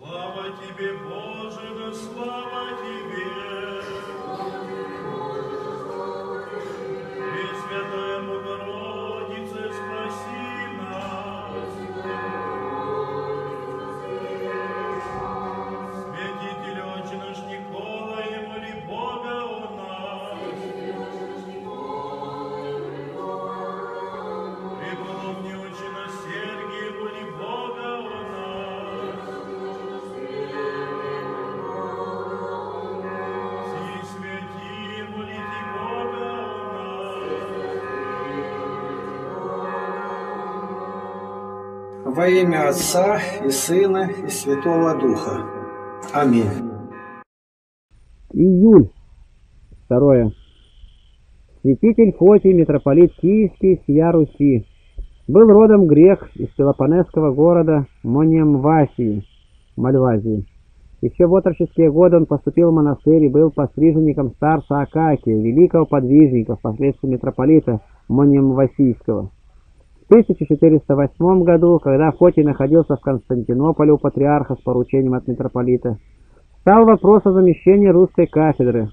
Слава тебе, Боже, да слава тебе. Пресвятая Богородица, спаси нас. Святитель Отче наш Никола, и моли Бога о нас. Преподобный Отче наш Сергий, и моли Бога о нас. Сии святые, молите Бога о нас. Во имя Отца и Сына и Святого Духа. Аминь. Июль. 2. Святитель Фотий, митрополит Киевский, сия Руси. Был родом грек из пелопонесского города Монемвасии, Мальвазии. Еще в отроческие годы он поступил в монастырь и был подвижником старца Акакия, великого подвижника, впоследствии митрополита Монемвасийского. В 1408 году, когда Фотий находился в Константинополе у патриарха с поручением от митрополита, стал вопрос о замещении русской кафедры.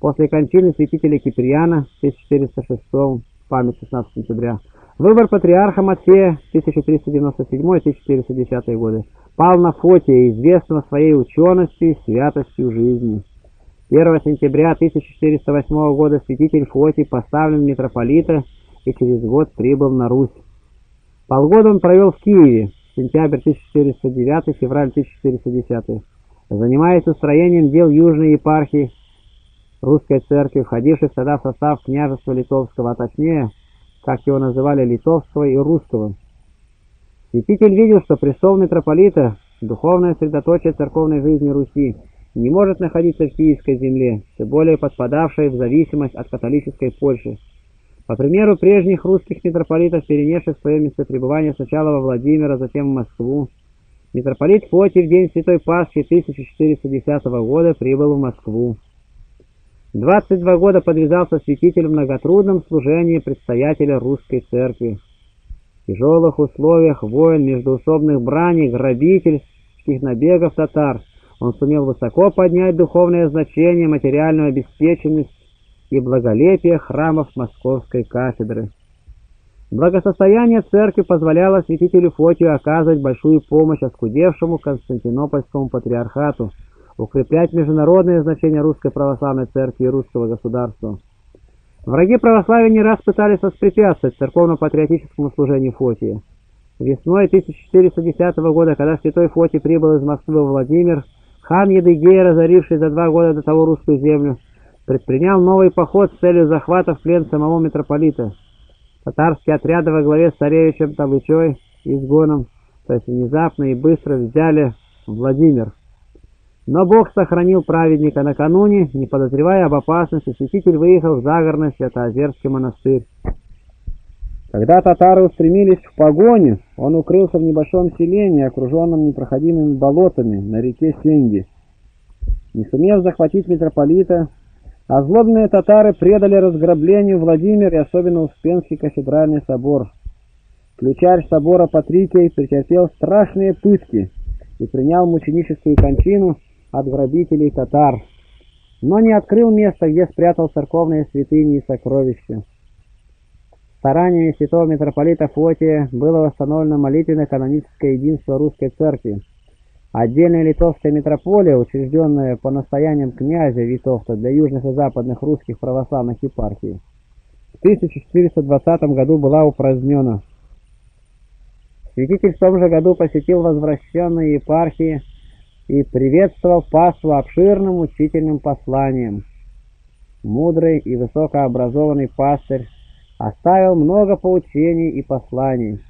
После кончины святителя Киприана в 1406, память 16 сентября, выбор патриарха Матфея 1397-1410 годы пал на Фотия, известного своей ученостью и святостью жизни. 1 сентября 1408 года святитель Фотий поставлен в митрополита и через год прибыл на Русь. Полгода он провел в Киеве, сентябрь 1409, февраль 1410, занимаясь устроением дел Южной епархии Русской Церкви, входивших тогда в состав княжества Литовского, а точнее, как его называли, Литовского и Русского. Святитель видел, что престол митрополита, духовное средоточие церковной жизни Руси, не может находиться в киевской земле, все более подпадавшей в зависимость от католической Польши. По примеру прежних русских митрополитов, перенесших свое местопребывание сначала во Владимир, а затем в Москву, митрополит Фотий в день Святой Пасхи 1410 года прибыл в Москву. 22 года подвязался святитель в многотрудном служении предстоятеля Русской Церкви. В тяжелых условиях войн, междоусобных браней, грабительских набегов татар он сумел высоко поднять духовное значение, материальную обеспеченность и благолепие храмов Московской кафедры. Благосостояние церкви позволяло святителю Фотию оказывать большую помощь оскудевшему Константинопольскому патриархату, укреплять международное значение Русской Православной Церкви и русского государства. Враги православия не раз пытались воспрепятствовать церковно-патриотическому служению Фотия. Весной 1410 года, когда святой Фотий прибыл из Москвы во Владимир, хан Едыгей, разоривший за 2 года до того русскую землю, предпринял новый поход с целью захвата в плен самого митрополита. Татарские отряды во главе с царевичем Табычой изгоном, то есть внезапно и быстро, взяли Владимир. Но Бог сохранил праведника. Накануне, не подозревая об опасности, святитель выехал в загородный Святоозерский монастырь. Когда татары устремились в погоню, он укрылся в небольшом селении, окруженном непроходимыми болотами на реке Сенги. Не сумев захватить митрополита, озлобленные татары предали разграблению Владимир и особенно Успенский кафедральный собор. Ключарь собора Патрикей претерпел страшные пытки и принял мученическую кончину от грабителей татар, но не открыл место, где спрятал церковные святыни и сокровища. Стараниями святого митрополита Фотия было восстановлено молитвенно-каноническое единство Русской Церкви. Отдельная литовская митрополия, учрежденная по настояниям князя Витовта для южных и западных русских православных епархий, в 1420 году была упразднена. Святитель в том же году посетил возвращенные епархии и приветствовал паству обширным учительным посланием. Мудрый и высокообразованный пастырь оставил много поучений и посланий.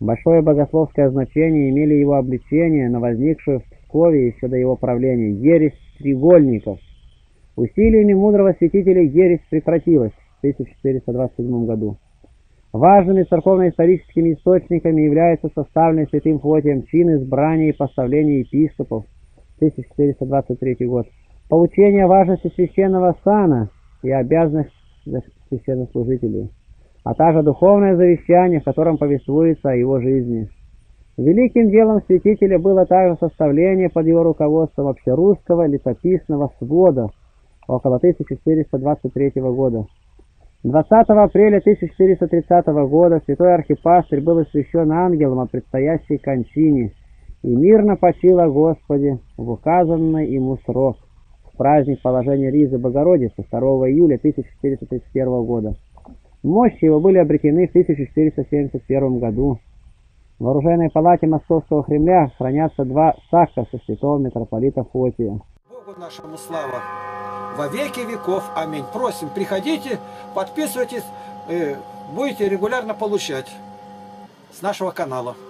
Большое богословское значение имели его обличения на возникшую в Пскове еще до его правления ересь стригольников. Усилиями мудрого святителя ересь прекратилась в 1427 году. Важными церковно-историческими источниками являются составленные святым Фотием чин избрания и поставления епископов, 1423 год, поучение важности священного сана и обязанностей священнослужителей, а также духовное завещание, в котором повествуется о его жизни. Великим делом святителя было также составление под его руководством общерусского летописного свода около 1423 года. 20 апреля 1430 года святой архипастырь был освящен ангелом о предстоящей кончине и мирно почил о Господе в указанный ему срок, в праздник положения Ризы Богородицы 2 июля 1431 года. Мощи его были обретены в 1471 году. В оружейной палате Московского Кремля хранятся два сакка со святого митрополита Фотия. Богу нашему слава во веки веков. Аминь. Просим, приходите, подписывайтесь, будете регулярно получать с нашего канала.